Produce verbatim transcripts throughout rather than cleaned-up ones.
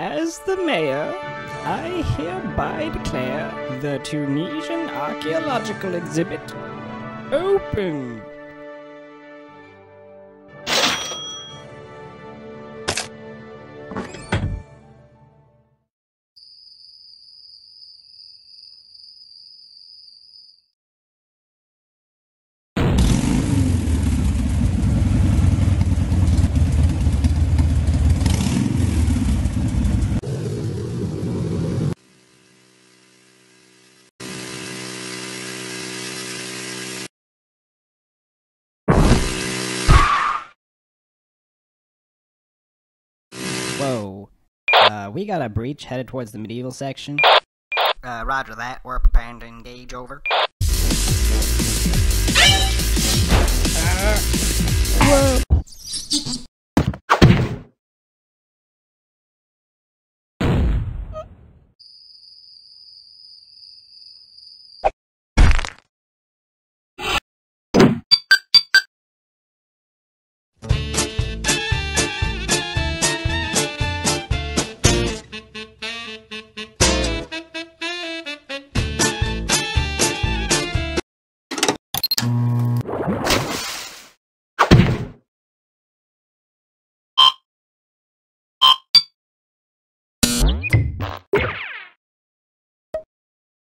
As the mayor, I hereby declare the Tunisian Archaeological Exhibit open. Whoa, uh, we got a breach headed towards the medieval section. Uh, roger that, we're preparing to engage, over. Uh, whoa.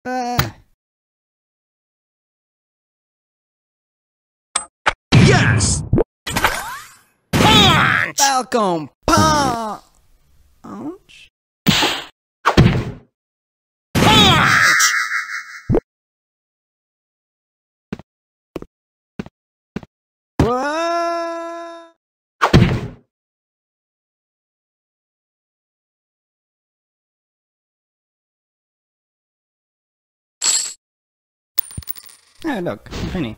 Uh. Yes! Punch! Falcon punch! Punch! Punch! What? Oh, look, funny.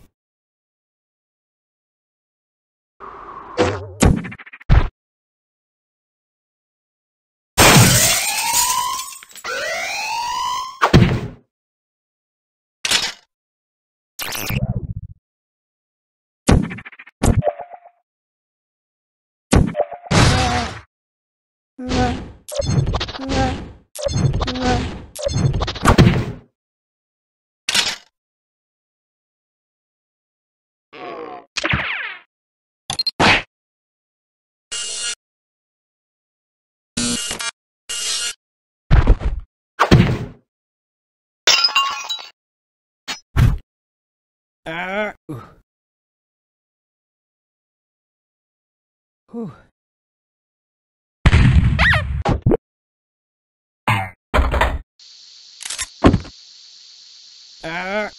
Uh, ooh. Ooh. Uh.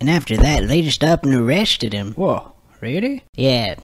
And after that, they just up and arrested him. Whoa, really? Yeah,